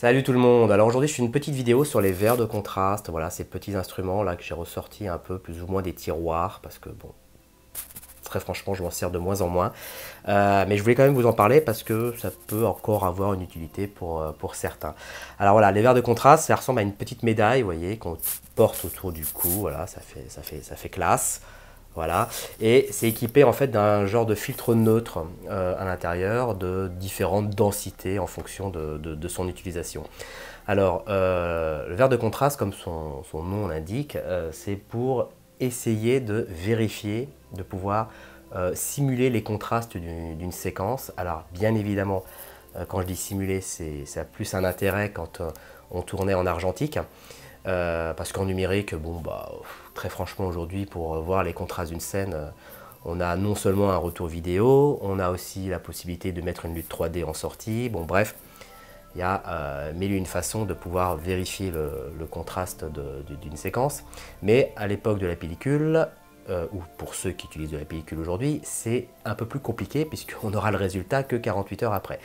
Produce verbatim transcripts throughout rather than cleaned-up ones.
Salut tout le monde. Alors aujourd'hui je fais une petite vidéo sur les verres de contraste, voilà ces petits instruments là que j'ai ressortis un peu plus ou moins des tiroirs parce que bon, très franchement je m'en sers de moins en moins, euh, mais je voulais quand même vous en parler parce que ça peut encore avoir une utilité pour, euh, pour certains. Alors voilà, les verres de contraste ça ressemble à une petite médaille, vous voyez, qu'on porte autour du cou, voilà ça fait, ça fait, ça fait classe. Voilà, et c'est équipé en fait d'un genre de filtre neutre euh, à l'intérieur de différentes densités en fonction de, de, de son utilisation. Alors, euh, le verre de contraste, comme son, son nom l'indique, euh, c'est pour essayer de vérifier, de pouvoir euh, simuler les contrastes d'une séquence. Alors, bien évidemment, euh, quand je dis simuler, c'est, ça a plus un intérêt quand euh, on tournait en argentique. Euh, parce qu'en numérique, bon, bah, très franchement aujourd'hui, pour voir les contrastes d'une scène, euh, on a non seulement un retour vidéo, on a aussi la possibilité de mettre une lutte trois D en sortie. Bon, bref, il y a euh, mille et une façons de pouvoir vérifier le, le contraste d'une séquence. Mais à l'époque de la pellicule, euh, ou pour ceux qui utilisent de la pellicule aujourd'hui, c'est un peu plus compliqué puisqu'on n'aura le résultat que quarante-huit heures après.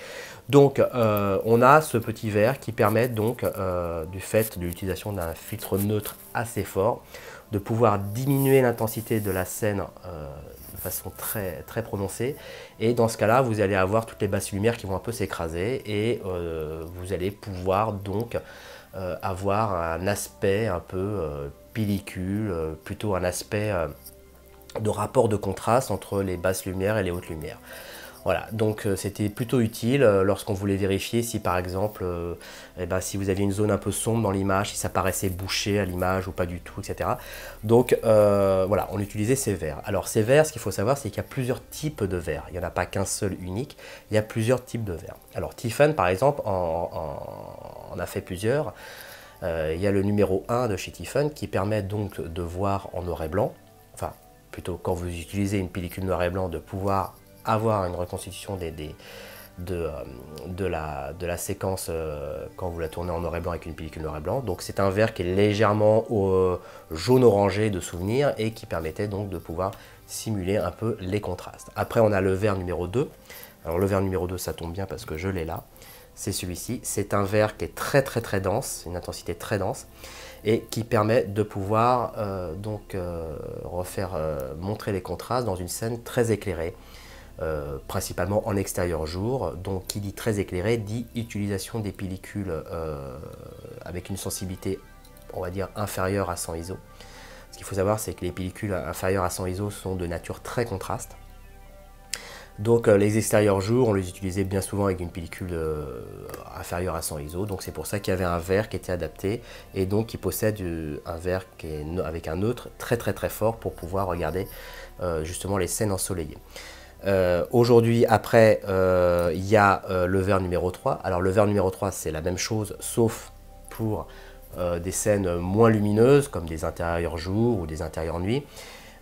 Donc euh, on a ce petit verre qui permet donc euh, du fait de l'utilisation d'un filtre neutre assez fort de pouvoir diminuer l'intensité de la scène euh, de façon très, très prononcée, et dans ce cas là vous allez avoir toutes les basses lumières qui vont un peu s'écraser et euh, vous allez pouvoir donc euh, avoir un aspect un peu euh, pellicule, euh, plutôt un aspect euh, de rapport de contraste entre les basses lumières et les hautes lumières. Voilà, donc euh, c'était plutôt utile euh, lorsqu'on voulait vérifier si par exemple, euh, eh ben, si vous aviez une zone un peu sombre dans l'image, si ça paraissait bouché à l'image ou pas du tout, et cetera. Donc euh, voilà, on utilisait ces verres. Alors ces verres, ce qu'il faut savoir, c'est qu'il y a plusieurs types de verres. Il n'y en a pas qu'un seul unique, il y a plusieurs types de verres. Alors Tiffen par exemple en, en, en a fait plusieurs. Euh, il y a le numéro un de chez Tiffen qui permet donc de voir en noir et blanc, enfin plutôt quand vous utilisez une pellicule noir et blanc, de pouvoir avoir une reconstitution des, des, de, de, la, de la séquence euh, quand vous la tournez en noir et blanc avec une pellicule noir et blanc. Donc c'est un verre qui est légèrement euh, jaune-orangé de souvenir et qui permettait donc de pouvoir simuler un peu les contrastes. Après on a le verre numéro deux. Alors le verre numéro deux ça tombe bien parce que je l'ai là. C'est celui-ci. C'est un verre qui est très très très dense, une intensité très dense, et qui permet de pouvoir euh, donc euh, refaire euh, montrer les contrastes dans une scène très éclairée. Euh, principalement en extérieur jour, donc qui dit très éclairé dit utilisation des pellicules euh, avec une sensibilité on va dire inférieure à cent I S O. Ce qu'il faut savoir c'est que les pellicules inférieures à cent I S O sont de nature très contraste, donc euh, les extérieurs jour on les utilisait bien souvent avec une pellicule euh, inférieure à cent I S O, donc c'est pour ça qu'il y avait un verre qui était adapté et donc qui possède euh, un verre qui est avec un neutre très très très fort pour pouvoir regarder euh, justement les scènes ensoleillées. Euh, Aujourd'hui, après, il euh, y a euh, le verre numéro trois. Alors le verre numéro trois, c'est la même chose, sauf pour euh, des scènes moins lumineuses, comme des intérieurs jour ou des intérieurs nuit,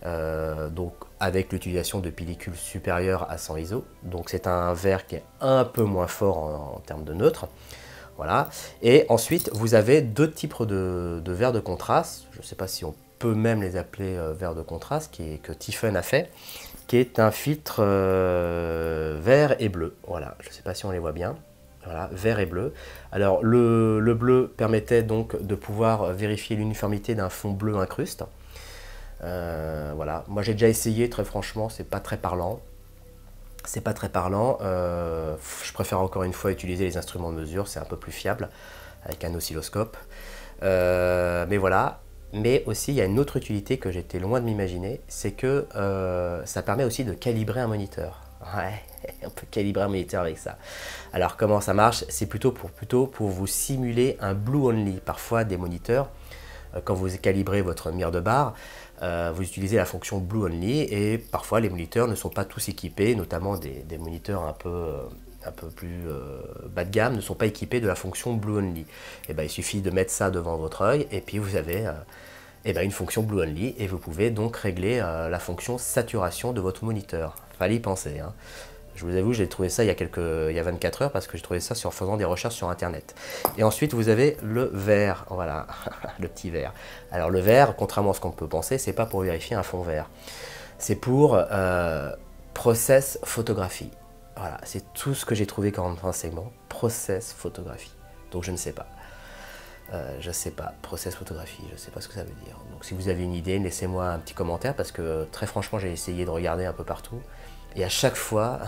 euh, donc avec l'utilisation de pellicules supérieures à cent I S O. Donc c'est un verre qui est un peu moins fort en, en termes de neutre. Voilà. Et ensuite, vous avez deux types de, de verres de contraste. Je ne sais pas si on peut même les appeler euh, verres de contraste, qui est, que Tiffen a fait, qui est un filtre euh, vert et bleu. Voilà, je ne sais pas si on les voit bien. Voilà, vert et bleu. Alors le, le bleu permettait donc de pouvoir vérifier l'uniformité d'un fond bleu incruste. Euh, voilà, moi j'ai déjà essayé, très franchement, c'est pas très parlant. C'est pas très parlant. Euh, je préfère encore une fois utiliser les instruments de mesure, c'est un peu plus fiable avec un oscilloscope. Euh, mais voilà. Mais aussi, il y a une autre utilité que j'étais loin de m'imaginer, c'est que euh, ça permet aussi de calibrer un moniteur. Ouais, on peut calibrer un moniteur avec ça. Alors, comment ça marche? C'est plutôt pour, plutôt pour vous simuler un blue only. Parfois, des moniteurs, euh, quand vous calibrez votre mire de barre, euh, vous utilisez la fonction blue only et parfois, les moniteurs ne sont pas tous équipés, notamment des, des moniteurs un peu... Euh, un peu plus euh, bas de gamme, ne sont pas équipés de la fonction Blue Only. Et ben, il suffit de mettre ça devant votre œil et puis vous avez euh, et ben, une fonction Blue Only et vous pouvez donc régler euh, la fonction saturation de votre moniteur. Fallait y penser. Hein. Je vous avoue, j'ai trouvé ça il y a quelques, il y a vingt-quatre heures parce que j'ai trouvé ça en faisant des recherches sur internet. Et ensuite, vous avez le vert. Voilà, le petit vert. Alors le vert, contrairement à ce qu'on peut penser, c'est pas pour vérifier un fond vert. C'est pour euh, process photographie. Voilà, c'est tout ce que j'ai trouvé comme enseignement, process photographie. Donc je ne sais pas. Euh, je ne sais pas, process photographie, je ne sais pas ce que ça veut dire. Donc si vous avez une idée, laissez-moi un petit commentaire parce que très franchement, j'ai essayé de regarder un peu partout. Et à chaque fois,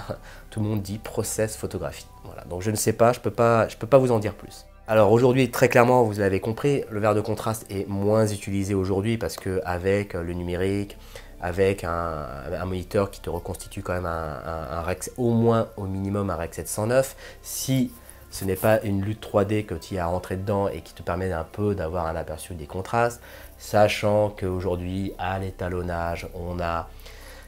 tout le monde dit process photographie. Voilà. Donc je ne sais pas, je ne peux pas, je peux pas vous en dire plus. Alors aujourd'hui, très clairement, vous l'avez compris, le verre de contraste est moins utilisé aujourd'hui parce qu'avec le numérique, avec un, un moniteur qui te reconstitue quand même un, un, un R E C, au moins au minimum un R E C sept cent neuf, si ce n'est pas une lutte trois D que tu as à rentrer dedans et qui te permet un peu d'avoir un aperçu des contrastes, sachant qu'aujourd'hui, à l'étalonnage, on a,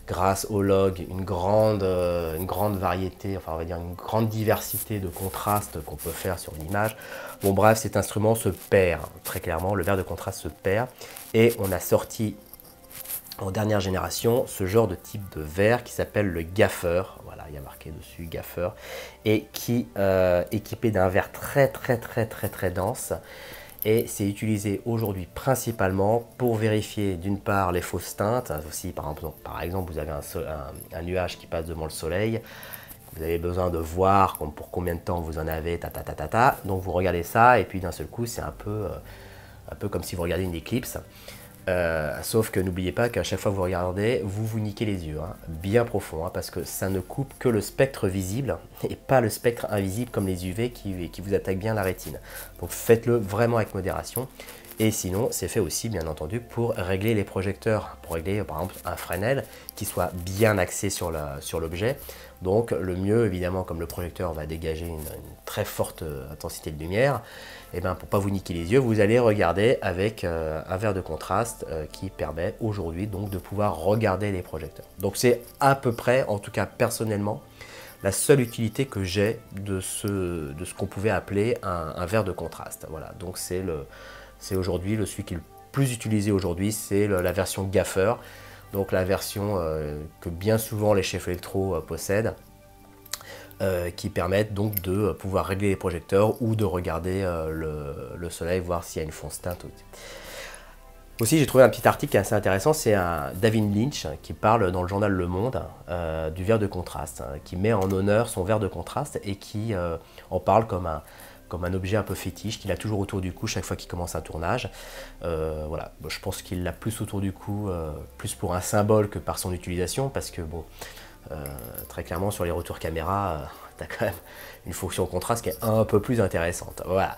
grâce au log, une grande, une grande variété, enfin on va dire une grande diversité de contrastes qu'on peut faire sur une image. Bon bref, cet instrument se perd, très clairement, le verre de contraste se perd, et on a sorti en dernière génération ce genre de type de verre qui s'appelle le gaffer, voilà, il y a marqué dessus gaffer, et qui euh, équipé d'un verre très très très très très dense, et c'est utilisé aujourd'hui principalement pour vérifier d'une part les fausses teintes, aussi par exemple, par exemple vous avez un, so un, un nuage qui passe devant le soleil, vous avez besoin de voir pour combien de temps vous en avez, ta ta ta ta ta, donc vous regardez ça et puis d'un seul coup c'est un peu, euh, un peu comme si vous regardiez une éclipse. Euh, sauf que n'oubliez pas qu'à chaque fois que vous regardez, vous vous niquez les yeux, hein, bien profond, hein, parce que ça ne coupe que le spectre visible et pas le spectre invisible comme les U V qui, qui vous attaquent bien la rétine. Donc faites-le vraiment avec modération. Et sinon, c'est fait aussi, bien entendu, pour régler les projecteurs, pour régler par exemple un Fresnel qui soit bien axé sur l'objet. Donc le mieux, évidemment, comme le projecteur va dégager une, une très forte intensité de lumière, et ben, pour ne pas vous niquer les yeux, vous allez regarder avec euh, un verre de contraste euh, qui permet aujourd'hui donc de pouvoir regarder les projecteurs. Donc c'est à peu près, en tout cas personnellement, la seule utilité que j'ai de ce, de ce qu'on pouvait appeler un, un verre de contraste. Voilà, donc c'est le... C'est aujourd'hui, le celui qui est le plus utilisé aujourd'hui, c'est la version gaffer, donc la version euh, que bien souvent les chefs électro euh, possèdent, euh, qui permettent donc de pouvoir régler les projecteurs ou de regarder euh, le, le soleil, voir s'il y a une fausse teinte. Aussi, j'ai trouvé un petit article assez intéressant, c'est un David Lynch qui parle dans le journal Le Monde euh, du verre de contraste, hein, qui met en honneur son verre de contraste et qui euh, en parle comme un... comme un objet un peu fétiche qu'il a toujours autour du cou chaque fois qu'il commence un tournage. Euh, voilà, je pense qu'il l'a plus autour du cou, euh, plus pour un symbole que par son utilisation, parce que bon, euh, très clairement sur les retours caméra, euh, t'as quand même une fonction contraste qui est un peu plus intéressante. Voilà.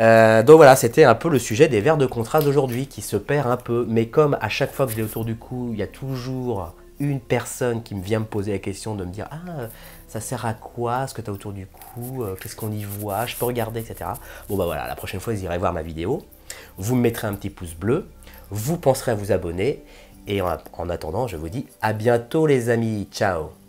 Euh, donc voilà, c'était un peu le sujet des verres de contraste d'aujourd'hui qui se perd un peu, mais comme à chaque fois que je l'ai autour du cou, il y a toujours une personne qui me vient me poser la question de me dire « Ah, ça sert à quoi ce que tu as autour du cou? Qu'est-ce qu'on y voit? Je peux regarder, et cetera » Bon bah voilà, la prochaine fois, vous irez voir ma vidéo, vous me mettrez un petit pouce bleu, vous penserez à vous abonner, et en, en attendant, je vous dis à bientôt les amis, ciao!